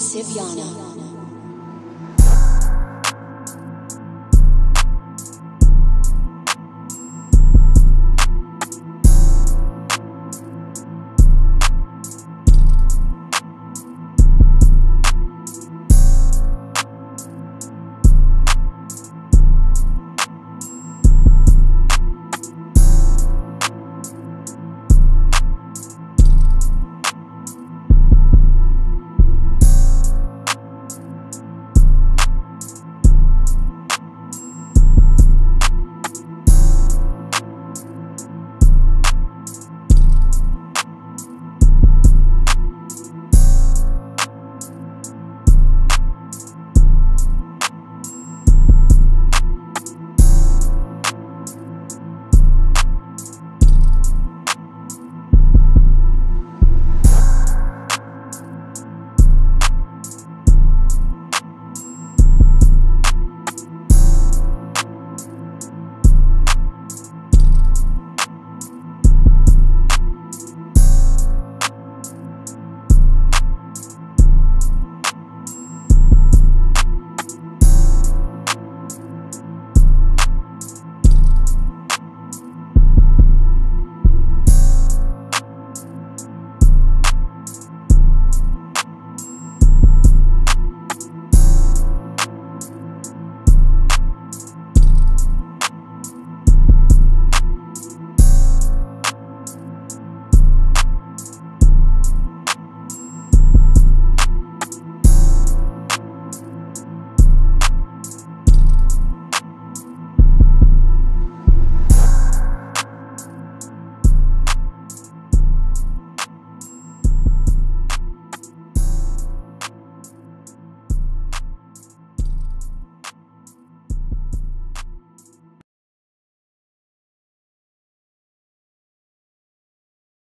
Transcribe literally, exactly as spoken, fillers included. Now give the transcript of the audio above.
Sivyana.